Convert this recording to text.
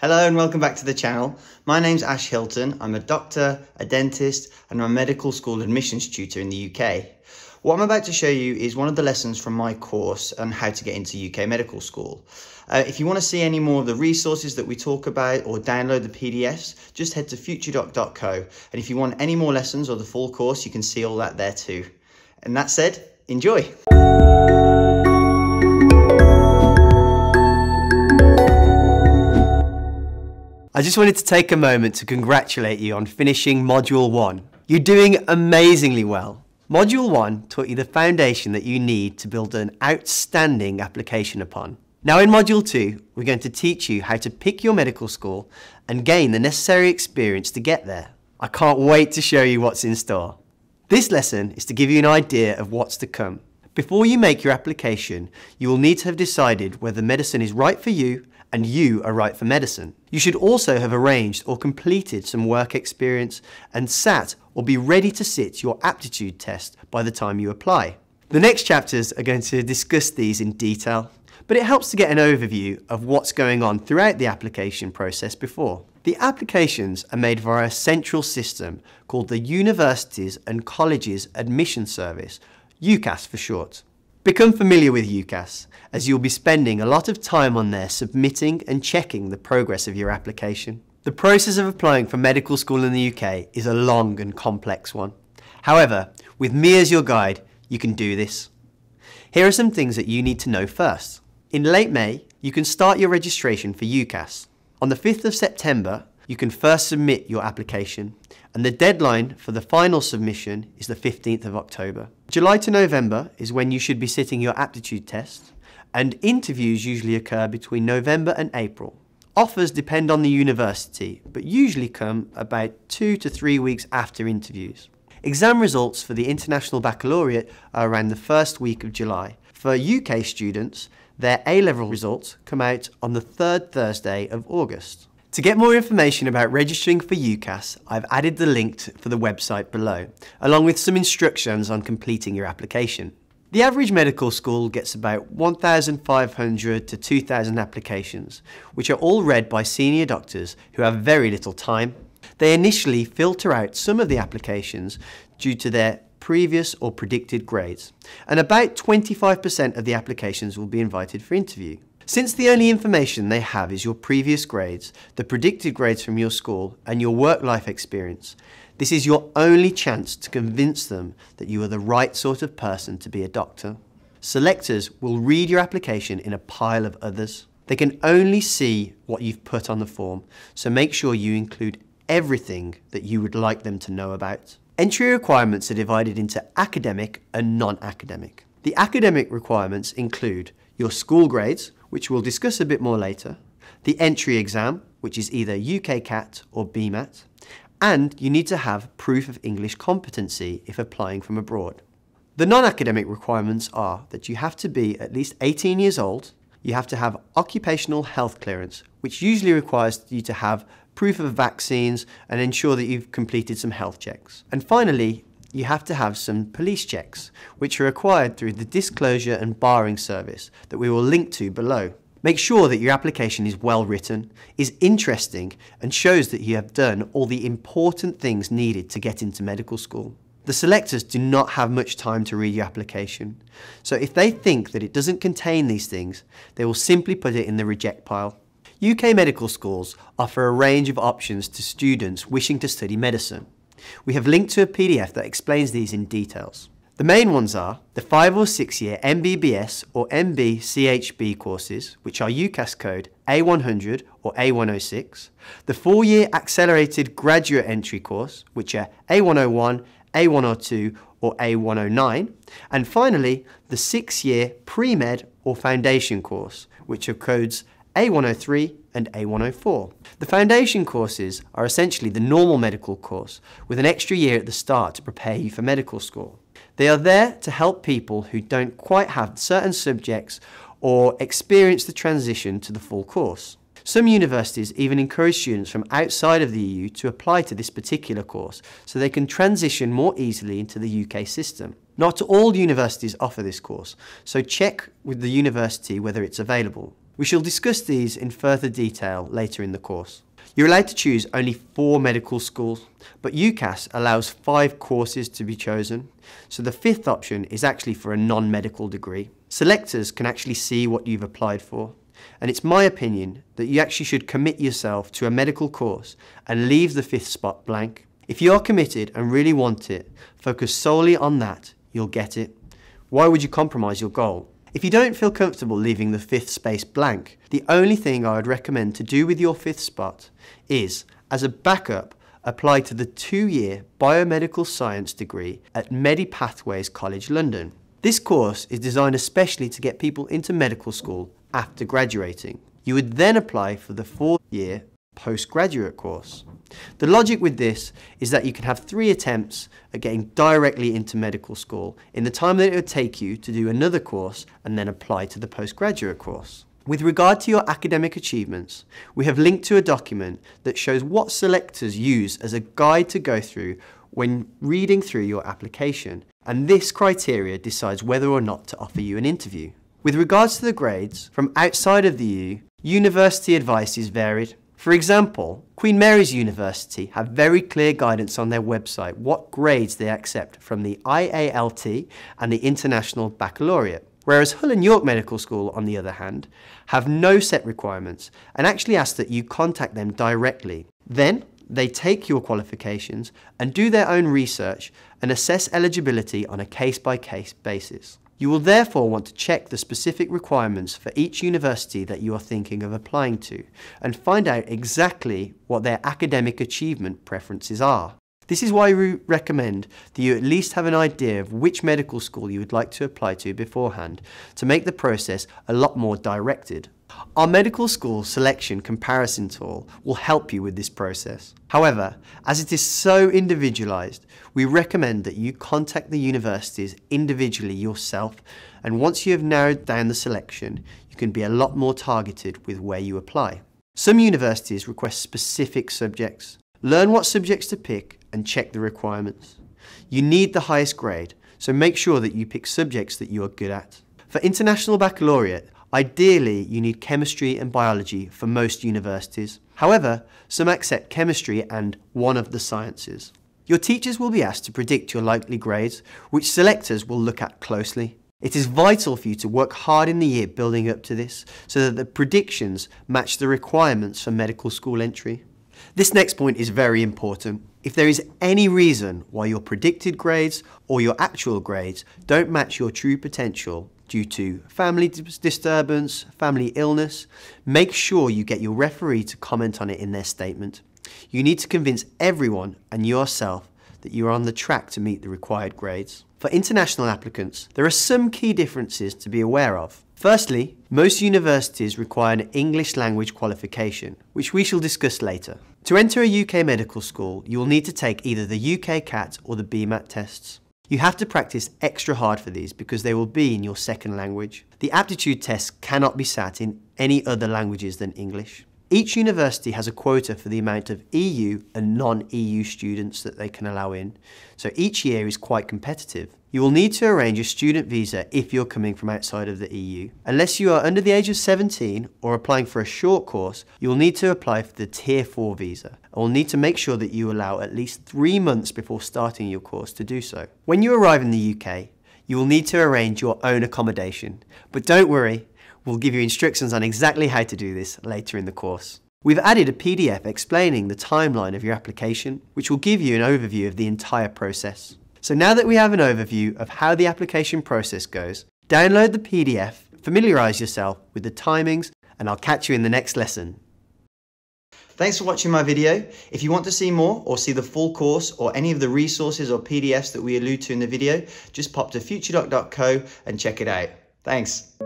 Hello and welcome back to the channel. My name's Ash Hilton. I'm a doctor, a dentist, and I'm a medical school admissions tutor in the UK. What I'm about to show you is one of the lessons from my course on how to get into UK medical school. If you want to see any more of the resources that we talk about or download the PDFs, just head to futuredoc.co. And if you want any more lessons or the full course, you can see all that there too. And that said, enjoy. I just wanted to take a moment to congratulate you on finishing Module 1. You're doing amazingly well. Module 1 taught you the foundation that you need to build an outstanding application upon. Now in Module 2, we're going to teach you how to pick your medical school and gain the necessary experience to get there. I can't wait to show you what's in store. This lesson is to give you an idea of what's to come. Before you make your application, you will need to have decided whether medicine is right for you and you are right for medicine. You should also have arranged or completed some work experience and sat or be ready to sit your aptitude test by the time you apply. The next chapters are going to discuss these in detail, but it helps to get an overview of what's going on throughout the application process before. The applications are made via a central system called the Universities and Colleges Admission Service, UCAS for short. Become familiar with UCAS, as you'll be spending a lot of time on there submitting and checking the progress of your application. The process of applying for medical school in the UK is a long and complex one. However, with me as your guide, you can do this. Here are some things that you need to know first. In late May, you can start your registration for UCAS. On the 5th of September, you can first submit your application, and the deadline for the final submission is the 15th of October. July to November is when you should be sitting your aptitude test, and interviews usually occur between November and April. Offers depend on the university, but usually come about 2 to 3 weeks after interviews. Exam results for the International Baccalaureate are around the first week of July. For UK students, their A-level results come out on the third Thursday of August. To get more information about registering for UCAS, I've added the link for the website below, along with some instructions on completing your application. The average medical school gets about 1,500 to 2,000 applications, which are all read by senior doctors who have very little time. They initially filter out some of the applications due to their previous or predicted grades, and about 25% of the applications will be invited for interview. Since the only information they have is your previous grades, the predicted grades from your school, and your work-life experience, this is your only chance to convince them that you are the right sort of person to be a doctor. Selectors will read your application in a pile of others. They can only see what you've put on the form, so make sure you include everything that you would like them to know about. Entry requirements are divided into academic and non-academic. The academic requirements include your school grades, which we'll discuss a bit more later, the entry exam, which is either UKCAT or BMAT, and you need to have proof of English competency if applying from abroad. The non-academic requirements are that you have to be at least 18 years old, you have to have occupational health clearance, which usually requires you to have proof of vaccines and ensure that you've completed some health checks. And finally, you have to have some police checks, which are required through the Disclosure and Barring Service that we will link to below. Make sure that your application is well written, is interesting, and shows that you have done all the important things needed to get into medical school. The selectors do not have much time to read your application, so if they think that it doesn't contain these things, they will simply put it in the reject pile. UK medical schools offer a range of options to students wishing to study medicine. We have linked to a PDF that explains these in details. The main ones are the 5 or 6 year MBBS or MBCHB courses, which are UCAS code A100 or A106, the 4-year accelerated graduate entry course, which are A101, A102 or A109, and finally the 6-year pre-med or foundation course, which are codes A103 and A104. The foundation courses are essentially the normal medical course with an extra year at the start to prepare you for medical school. They are there to help people who don't quite have certain subjects or experience the transition to the full course. Some universities even encourage students from outside of the EU to apply to this particular course so they can transition more easily into the UK system. Not all universities offer this course, so check with the university whether it's available. We shall discuss these in further detail later in the course. You're allowed to choose only 4 medical schools, but UCAS allows 5 courses to be chosen, so the 5th option is actually for a non-medical degree. Selectors can actually see what you've applied for, and it's my opinion that you actually should commit yourself to a medical course and leave the 5th spot blank. If you are committed and really want it, focus solely on that, you'll get it. Why would you compromise your goal? If you don't feel comfortable leaving the 5th space blank, the only thing I would recommend to do with your 5th spot is, as a backup, apply to the 2-year biomedical science degree at Medi Pathways College, London. This course is designed especially to get people into medical school after graduating. You would then apply for the 4-year postgraduate course. The logic with this is that you can have 3 attempts at getting directly into medical school in the time that it would take you to do another course and then apply to the postgraduate course. With regard to your academic achievements, we have linked to a document that shows what selectors use as a guide to go through when reading through your application, and this criteria decides whether or not to offer you an interview. With regards to the grades, from outside of the EU, university advice is varied. For example, Queen Mary's University have very clear guidance on their website what grades they accept from the IALT and the International Baccalaureate, whereas Hull and York Medical School, on the other hand, have no set requirements and actually ask that you contact them directly. Then they take your qualifications and do their own research and assess eligibility on a case-by-case basis. You will therefore want to check the specific requirements for each university that you are thinking of applying to and find out exactly what their academic achievement preferences are. This is why we recommend that you at least have an idea of which medical school you would like to apply to beforehand to make the process a lot more directed. Our medical school selection comparison tool will help you with this process. However, as it is so individualized, we recommend that you contact the universities individually yourself, and once you have narrowed down the selection, you can be a lot more targeted with where you apply. Some universities request specific subjects. Learn what subjects to pick and check the requirements. You need the highest grade, so make sure that you pick subjects that you are good at. For International Baccalaureate, ideally, you need chemistry and biology for most universities. However, some accept chemistry and one of the sciences. Your teachers will be asked to predict your likely grades, which selectors will look at closely. It is vital for you to work hard in the year building up to this, so that the predictions match the requirements for medical school entry. This next point is very important. If there is any reason why your predicted grades or your actual grades don't match your true potential, due to family disturbance, family illness, make sure you get your referee to comment on it in their statement. You need to convince everyone and yourself that you are on the track to meet the required grades. For international applicants, there are some key differences to be aware of. Firstly, most universities require an English language qualification, which we shall discuss later. To enter a UK medical school, you will need to take either the UKCAT or the BMAT tests. You have to practice extra hard for these because they will be in your second language. The aptitude tests cannot be sat in any other languages than English. Each university has a quota for the amount of EU and non-EU students that they can allow in, so each year is quite competitive. You will need to arrange a student visa if you're coming from outside of the EU. Unless you are under the age of 17 or applying for a short course, you'll need to apply for the Tier 4 visa, and will need to make sure that you allow at least 3 months before starting your course to do so. When you arrive in the UK, you will need to arrange your own accommodation, but don't worry, we'll give you instructions on exactly how to do this later in the course. We've added a PDF explaining the timeline of your application, which will give you an overview of the entire process. So now that we have an overview of how the application process goes, download the PDF, familiarise yourself with the timings, and I'll catch you in the next lesson. Thanks for watching my video. If you want to see more or see the full course or any of the resources or PDFs that we allude to in the video, just pop to futuredoc.co and check it out. Thanks.